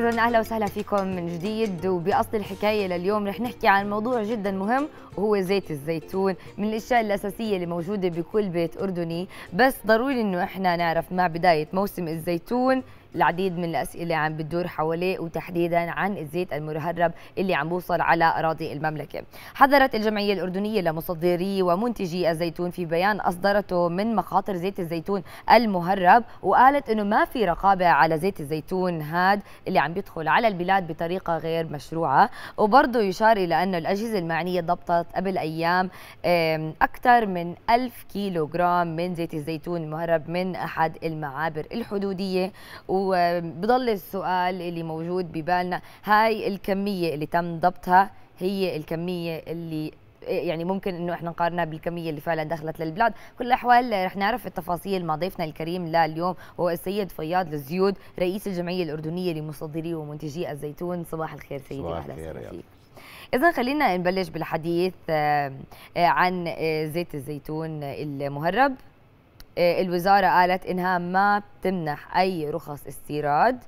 إذا أهلا وسهلا فيكم من جديد. وبأصل الحكاية لليوم رح نحكي عن موضوع جدا مهم، وهو زيت الزيتون، من الأشياء الأساسية اللي موجودة بكل بيت أردني. بس ضروري إنه إحنا نعرف مع بداية موسم الزيتون العديد من الأسئلة عم بتدور حواليه، وتحديدا عن الزيت المهرب اللي عم بوصل على أراضي المملكة. حذرت الجمعية الأردنية لمصدري ومنتجي الزيتون في بيان أصدرته من مخاطر زيت الزيتون المهرب، وقالت إنه ما في رقابة على زيت الزيتون هاد اللي عم بيدخل على البلاد بطريقة غير مشروعة. وبرضه يشار إلى أن الأجهزة المعنية ضبطت قبل أيام أكثر من 1000 كيلو جرام من زيت الزيتون المهرب من أحد المعابر الحدودية. وبضل السؤال اللي موجود ببالنا، هاي الكمية اللي تم ضبطها هي الكمية اللي يعني ممكن انه احنا نقارنها بالكميه اللي فعلا دخلت للبلاد؟ بكل الاحوال رح نعرف التفاصيل مع ضيفنا الكريم لليوم، وهو السيد فياض الزيود، رئيس الجمعيه الاردنيه لمصدري ومنتجي الزيتون. صباح الخير سيدي، اهلا وسهلا فيك. إذا خلينا نبلش بالحديث عن زيت الزيتون المهرب. الوزارة قالت إنها ما بتمنح أي رخص استيراد،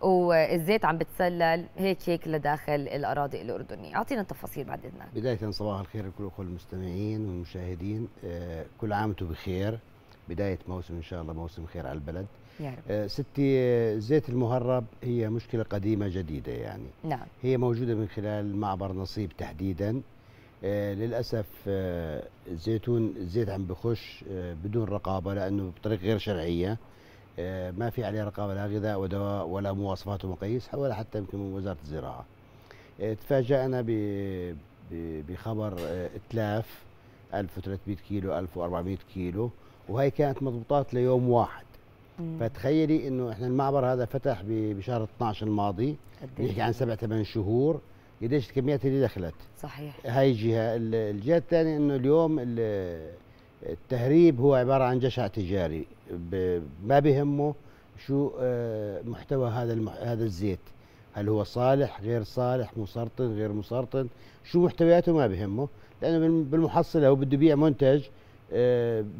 والزيت عم بتسلل هيك لداخل الأراضي الأردنية. أعطينا التفاصيل بعد إذنك. بداية صباح الخير لكل أخوة المستمعين والمشاهدين، كل عام وانتم بخير. بداية موسم إن شاء الله موسم خير على البلد يا رب. ستي الزيت المهرب هي مشكلة قديمة جديدة يعني، نعم. هي موجودة من خلال معبر نصيب تحديداً. للأسف الزيت عم بخش بدون رقابة، لأنه بطريقة غير شرعية، ما في عليه رقابة، لا غذاء ودواء ولا مواصفات ومقاييس، ولا حتى يمكن من وزارة الزراعة. تفاجأنا بخبر إتلاف 1300 كيلو 1400 كيلو، وهي كانت مضبوطات ليوم واحد. فتخيلي إنه إحنا المعبر هذا فتح بشهر 12 الماضي، نحكي عن 7-8 شهور. قديش الكميات اللي دخلت؟ صحيح. هاي جهه. الجهه الثانيه انه اليوم التهريب هو عباره عن جشع تجاري، ما بيهمه شو محتوى هذا الزيت، هل هو صالح غير صالح، مسرطن غير مسرطن، شو محتوياته ما بيهمه، لانه بالمحصله هو بده يبيع منتج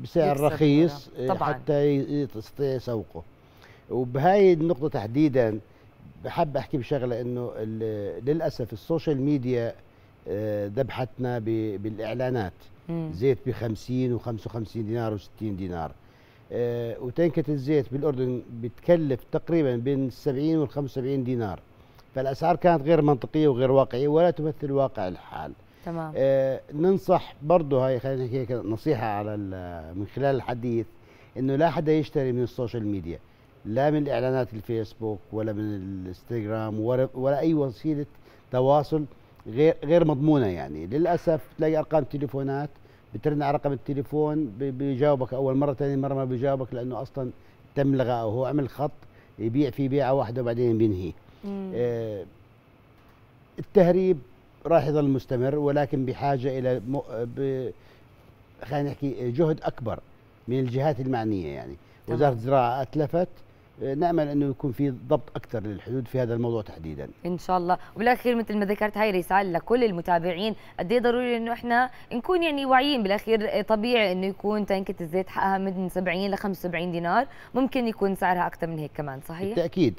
بسعر رخيص طبعاً، حتى يستطيع سوقه. وبهاي النقطه تحديدا بحب احكي بشغله، انه للاسف السوشيال ميديا ذبحتنا بالاعلانات، زيت ب50 و55 دينار و60 دينار، وتنكه الزيت بالاردن بتكلف تقريبا بين 70 و75 دينار، فالاسعار كانت غير منطقيه وغير واقعيه ولا تمثل واقع الحال. تمام. ننصح برضه، هاي خلينا نحكي هيك نصيحه على من خلال الحديث، انه لا حدا يشتري من السوشيال ميديا، لا من الاعلانات الفيسبوك ولا من الانستغرام ولا اي وسيله تواصل غير مضمونه. يعني للاسف تلاقي ارقام تليفونات، بترن على رقم التليفون بيجاوبك اول مره، ثاني مره ما بيجاوبك، لانه اصلا تم لغاء، او هو عمل خط يبيع فيه بيعه واحده وبعدين بينهي. التهريب راح يظل مستمر، ولكن بحاجه الى خلينا نحكي جهد اكبر من الجهات المعنيه. يعني وزاره الزراعه اتلفت، نأمل أنه يكون في ضبط أكثر للحدود في هذا الموضوع تحديدا إن شاء الله. وبالأخير مثل ما ذكرت، هاي رسالة لكل المتابعين، قد إيه ضروري أنه إحنا نكون يعني واعيين. بالأخير طبيعي أنه يكون تنكة الزيت حقها من 70 ل 75 دينار، ممكن يكون سعرها أكثر من هيك كمان، صحيح؟ بالتأكيد.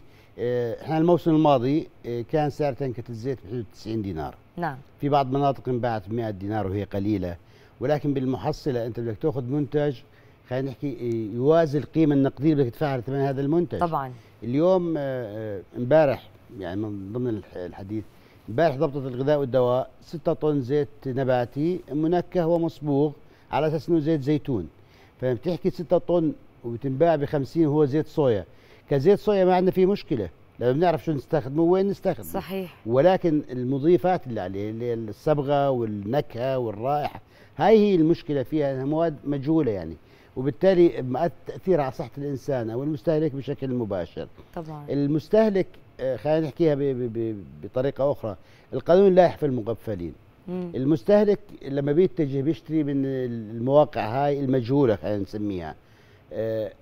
إحنا الموسم الماضي كان سعر تنكة الزيت بحدود 90 دينار، نعم. في بعض مناطق انباعت 100 دينار وهي قليلة، ولكن بالمحصلة أنت بدك تأخذ منتج خلينا نحكي يوازي القيمة النقدية اللي تدفعها لثمن هذا المنتج. طبعا. اليوم امبارح يعني من ضمن الحديث، امبارح ضبطت الغذاء والدواء 6 طن زيت نباتي منكه ومصبوغ على اساس انه زيت زيتون، فلما بتحكي 6 طن وبتنباع ب 50 وهو زيت صويا، كزيت صويا ما عندنا فيه مشكلة، لما بنعرف شو نستخدمه وين نستخدمه. صحيح. ولكن المضيفات اللي عليه، اللي الصبغة والنكهة والرائحة، هاي هي المشكلة فيها، انها مواد مجهولة يعني، وبالتالي تأثيرها على صحة الإنسان أو المستهلك بشكل مباشر. طبعا. المستهلك خلينا نحكيها بطريقة أخرى، القانون لا يحفي المغفلين. المستهلك لما بيتجه بيشتري من المواقع هاي المجهولة خلينا نسميها،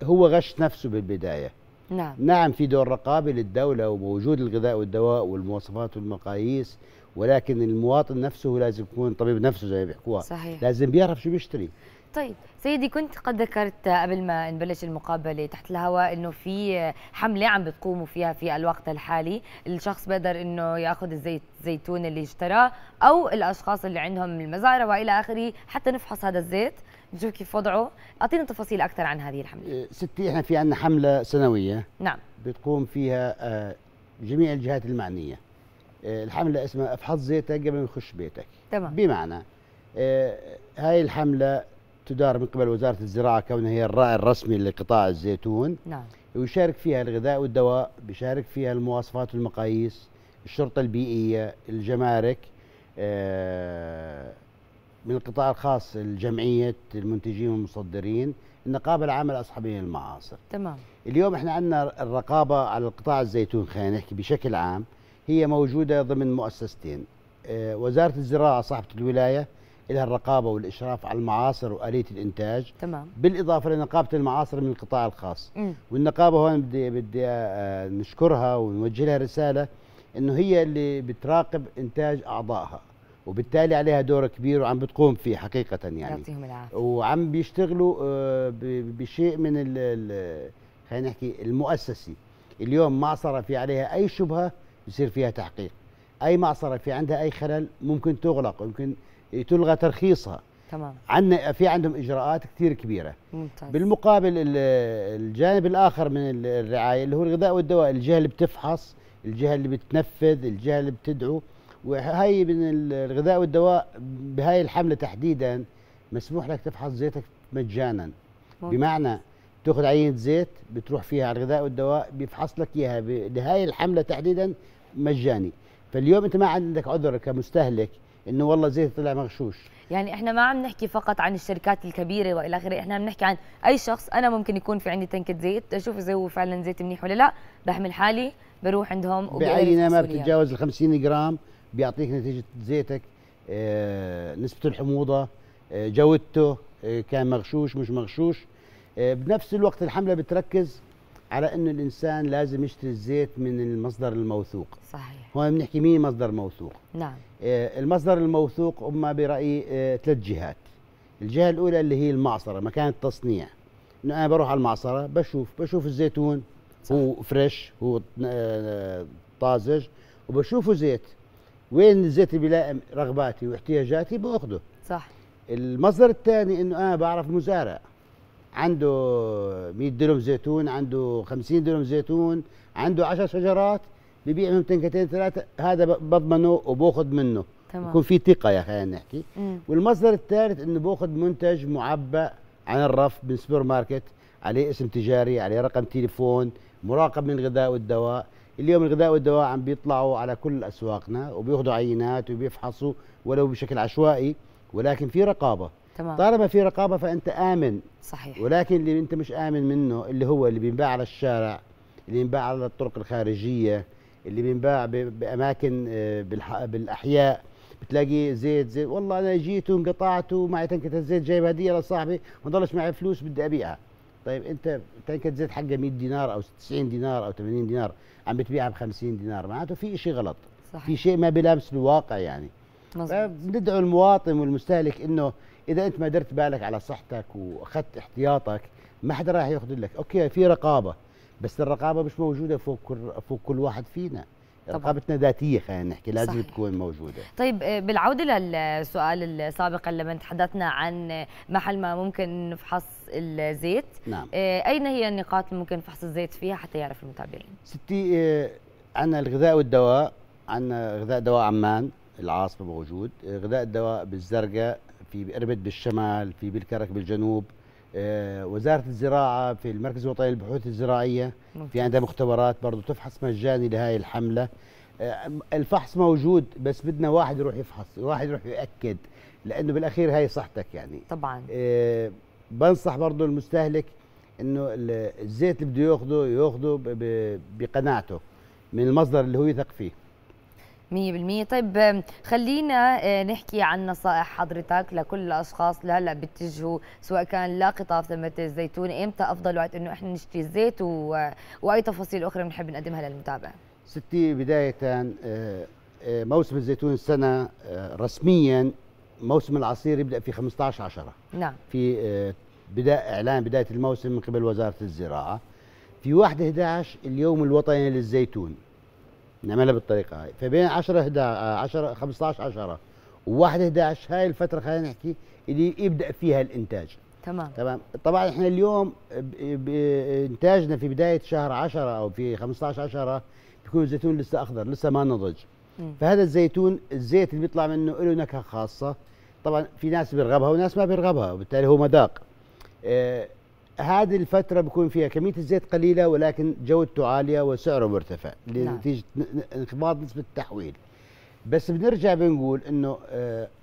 هو غش نفسه بالبداية. نعم. نعم في دور رقابة للدولة ووجود الغذاء والدواء والمواصفات والمقاييس، ولكن المواطن نفسه لازم يكون طبيب نفسه زي ما بيحكوها. صحيح. لازم بيعرف شو بيشتري. طيب سيدي، كنت قد ذكرت قبل ما نبلش المقابله تحت الهواء انه في حمله عم بتقوموا فيها في الوقت الحالي، الشخص بقدر انه ياخذ الزيتون اللي اشتراه او الاشخاص اللي عندهم المزارع والى اخره حتى نفحص هذا الزيت نشوف كيف وضعه. اعطينا تفاصيل اكثر عن هذه الحمله. ستي احنا في عندنا حمله سنويه نعم بتقوم فيها جميع الجهات المعنيه. الحمله اسمها افحص زيتك قبل ما يخش بيتك. تمام. بمعنى هاي الحمله تدار من قبل وزارة الزراعة كونها هي الراعي الرسمي لقطاع الزيتون. نعم. ويشارك فيها الغذاء والدواء، بيشارك فيها المواصفات والمقاييس، الشرطة البيئية، الجمارك، من القطاع الخاص الجمعية المنتجين والمصدرين، النقابة العامة لأصحابين المعاصر. تمام. اليوم احنا عندنا الرقابة على قطاع الزيتون، خلينا نحكي بشكل عام، هي موجودة ضمن مؤسستين. وزارة الزراعة صاحبة الولاية لها الرقابه والاشراف على المعاصر واليه الانتاج. تمام. بالاضافه لنقابه المعاصر من القطاع الخاص. والنقابه هون بدي نشكرها ونوجه لها رساله انه هي اللي بتراقب انتاج اعضائها، وبالتالي عليها دور كبير وعم بتقوم فيه حقيقه يعني. يعطيهم العافيه. وعم بيشتغلوا بشيء من خلينا نحكي المؤسسي. اليوم معصره في عليها اي شبهه بصير فيها تحقيق، اي معصره في عندها اي خلل ممكن تغلق، ممكن تلغى ترخيصها. تمام. عندنا في عندهم اجراءات كثير كبيره. ممتاز. بالمقابل الجانب الاخر من الرعايه اللي هو الغذاء والدواء، الجهه اللي بتفحص، الجهه اللي بتنفذ، الجهه اللي بتدعو، وهي من الغذاء والدواء بهاي الحمله تحديدا مسموح لك تفحص زيتك مجانا. ممتاز. بمعنى تاخذ عينه زيت بتروح فيها على الغذاء والدواء بيفحص لك اياها بهاي الحمله تحديدا مجاني. فاليوم انت ما عندك عذر كمستهلك انه والله زيت طلع مغشوش. يعني احنا ما عم نحكي فقط عن الشركات الكبيره والى اخره، احنا عم نحكي عن اي شخص. انا ممكن يكون في عندي تنكه زيت، اشوف اذا هو فعلا زيت منيح ولا لا، بحمل حالي بروح عندهم بعينه ما بتتجاوز ال 50 جرام بيعطيك نتيجه زيتك، نسبه الحموضه، جودته، كان مغشوش مش مغشوش. بنفس الوقت الحمله بتركز على انه الانسان لازم يشتري الزيت من المصدر الموثوق. صحيح. هون بنحكي مين مصدر موثوق؟ نعم. المصدر الموثوق هم برايي ثلاث جهات. الجهه الاولى اللي هي المعصره، مكان التصنيع. انه انا بروح على المعصره بشوف الزيتون. صح. هو فريش، هو طازج، وبشوفه زيت. وين الزيت اللي بيلائم رغباتي واحتياجاتي باخذه. صح. المصدر الثاني انه انا بعرف المزارع، عنده 100 دلم زيتون، عنده 50 دلم زيتون، عنده 10 شجرات، ببيع منهم تنكتين ثلاثة، هذا بضمنه وباخذ منه. تمام. يكون في ثقة يا خلينا نحكي. والمصدر الثالث انه باخذ منتج معبأ عن الرف من سوبر ماركت، عليه اسم تجاري، عليه رقم تليفون، مراقب من الغذاء والدواء. اليوم الغذاء والدواء عم بيطلعوا على كل أسواقنا وبياخذوا عينات وبيفحصوا ولو بشكل عشوائي، ولكن في رقابة. تمام. طالما في رقابه فانت امن. صحيح. ولكن اللي انت مش امن منه اللي هو اللي بينباع على الشارع، اللي بينباع على الطرق الخارجيه، اللي بينباع باماكن بالاحياء، بتلاقي زيت والله انا جيت وانقطعته معي تنكه الزيت، جايب هديه لصاحبي ما ضلش معي فلوس بدي ابيعها. طيب انت تنكه زيت حقها 100 دينار او 90 دينار او 80 دينار عم بتبيعها ب 50 دينار، معناته في شيء غلط. صحيح. في شيء ما بيلامس الواقع يعني. ندعو المواطن والمستهلك انه اذا انت ما درت بالك على صحتك واخذت احتياطك ما حدا راح ياخذ لك. اوكي في رقابه، بس الرقابه مش موجوده فوق كل واحد فينا. رقابتنا ذاتيه خلينا نحكي، لازم. صحيح. تكون موجوده. طيب بالعوده للسؤال السابق لما تحدثنا عن محل ما ممكن نفحص الزيت. نعم. اين هي النقاط اللي ممكن فحص الزيت فيها حتى يعرف المتابعين؟ ستي عندنا الغذاء والدواء، عندنا غذاء دواء عمان العاصمه موجود، غذاء الدواء بالزرقاء، في بقربت بالشمال، في بالكرك بالجنوب. وزارة الزراعة في المركز الوطني للبحوث الزراعيه. ممتاز. في عندها مختبرات برضه تفحص مجاني لهي الحملة. الفحص موجود، بس بدنا واحد يروح يفحص، واحد يروح يؤكد، لأنه بالأخير هي صحتك يعني. طبعا. بنصح برضه المستهلك إنه الزيت اللي بده ياخده بقناعته من المصدر اللي هو يثق فيه 100%. طيب خلينا نحكي عن نصائح حضرتك لكل الاشخاص اللي هلا بيتجهوا سواء كان لقطاع ثمة الزيتون، امتى افضل وقت انه احنا نشتري الزيت واي تفاصيل اخرى بنحب نقدمها للمتابعه؟ ستي بدايه موسم الزيتون السنه رسميا موسم العصير يبدأ في 15/10. نعم. في إعلان بداية الموسم من قبل وزارة الزراعة. في 1/11 اليوم الوطني للزيتون، نعملها بالطريقة هاي. فبين 15/10 و1/11 هاي الفترة خلينا نحكي اللي يبدأ فيها الإنتاج. تمام. تمام. طبعا احنا اليوم إنتاجنا في بداية شهر 10 أو في 15/10 بيكون الزيتون لسه أخضر، لسه ما نضج. فهذا الزيتون الزيت اللي بيطلع منه له نكهة خاصة، طبعا في ناس بيرغبها وناس ما بيرغبها، وبالتالي هو مذاق. هذه الفترة بيكون فيها كمية الزيت قليلة ولكن جودته عالية وسعره مرتفع لنتيجة انخفاض نسبة التحويل. بس بنرجع بنقول انه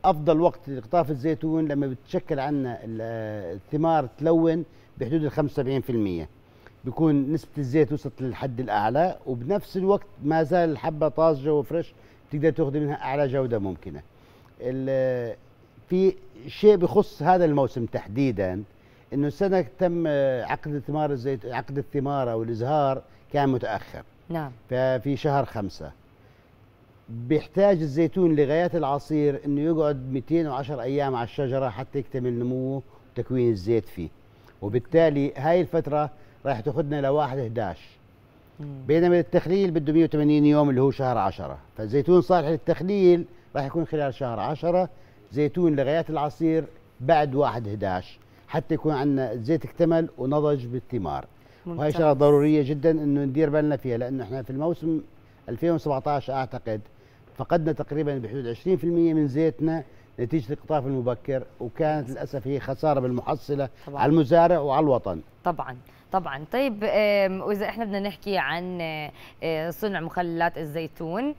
افضل وقت لقطاف الزيتون لما بتشكل عنا الثمار تلون بحدود 75%، بيكون نسبة الزيت وصلت للحد الأعلى، وبنفس الوقت ما زال الحبة طازجة وفريش، بتقدر تاخذ منها أعلى جودة ممكنة. في شيء بخص هذا الموسم تحديدا، إنه السنة تم عقد ثمار الزيت، عقد الثمار أو الإزهار كان متأخر. نعم. ففي شهر 5 بيحتاج الزيتون لغايات العصير إنه يقعد 210 أيام على الشجرة حتى يكتمل نموه وتكوين الزيت فيه، وبالتالي هاي الفترة راح تاخذنا ل1/11. بينما التخليل بده 180 يوم اللي هو شهر 10، فالزيتون صالح للتخليل راح يكون خلال شهر 10، زيتون لغايات العصير بعد 1/11 حتى يكون عندنا الزيت اكتمل ونضج بالثمار. وهي شغله ضروريه جدا انه ندير بالنا فيها، لانه احنا في الموسم 2017 اعتقد فقدنا تقريبا بحدود 20% من زيتنا نتيجة القطاف المبكر، وكانت للأسف هي خسارة بالمحصلة طبعاً. على المزارع وعلى الوطن طبعا. طبعا. طيب، وإذا احنا بدنا نحكي عن صنع مخللات الزيتون،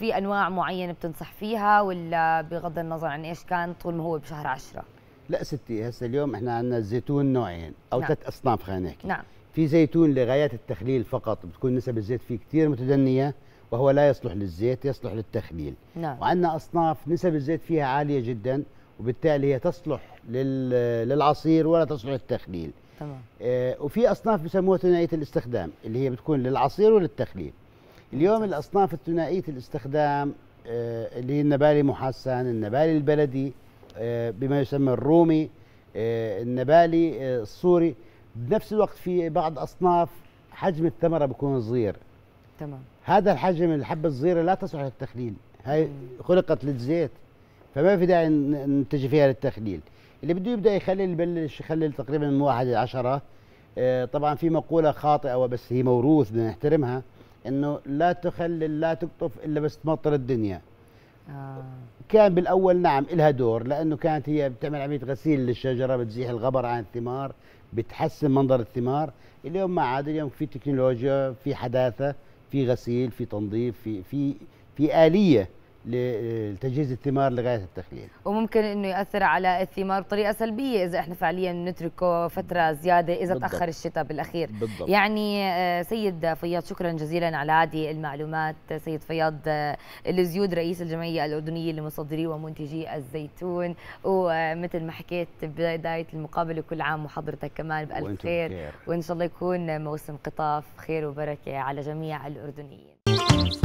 في أنواع معينة بتنصح فيها ولا بغض النظر عن إيش كان طول ما هو بشهر 10؟ لا ستي، هسه اليوم احنا عندنا الزيتون نوعين أو 3 أصناف خلينا نحكي. نعم. في زيتون لغايات التخليل فقط، بتكون نسب الزيت فيه كثير متدنية وهو لا يصلح للزيت، يصلح للتخليل. نعم. وعندنا أصناف نسب الزيت فيها عالية جدا وبالتالي هي تصلح للعصير ولا تصلح للتخليل. تمام. وفي أصناف بسموها ثنائية الاستخدام اللي هي بتكون للعصير وللتخليل. اليوم الأصناف الثنائية الاستخدام اللي هي النبالي محسن، النبالي البلدي بما يسمى الرومي، النبالي السوري. بنفس الوقت في بعض أصناف حجم الثمرة بيكون صغير. تمام. هذا الحجم الحبة الصغيرة لا تصلح للتخليل، هاي خلقت للزيت فما في داعي ننتج فيها للتخليل. اللي بده يبدأ يخلل يبلش يخلل تقريبا من 1/10. طبعا في مقولة خاطئة وبس هي موروث بدنا نحترمها، انه لا تخلل لا تقطف الا بس تمطر الدنيا. كان بالاول نعم إلها دور، لانه كانت هي بتعمل عملية غسيل للشجرة، بتزيح الغبر عن الثمار، بتحسن منظر الثمار. اليوم ما عاد، اليوم في تكنولوجيا، في حداثة، في غسيل، في تنظيف، في آلية لتجهيز الثمار لغاية التخليل. وممكن انه يأثر على الثمار بطريقة سلبية اذا احنا فعليا نتركه فترة زيادة اذا بالضبط. تأخر الشتاء بالأخير. بالضبط. يعني سيد فياض، شكرا جزيلا على هذه المعلومات. سيد فياض الزيود، رئيس الجمعية الأردنية لمصدري ومنتجي الزيتون، ومثل ما حكيت بداية المقابلة كل عام وحضرتك كمان بألف خير، وان شاء الله يكون موسم قطاف خير وبركة على جميع الأردنيين.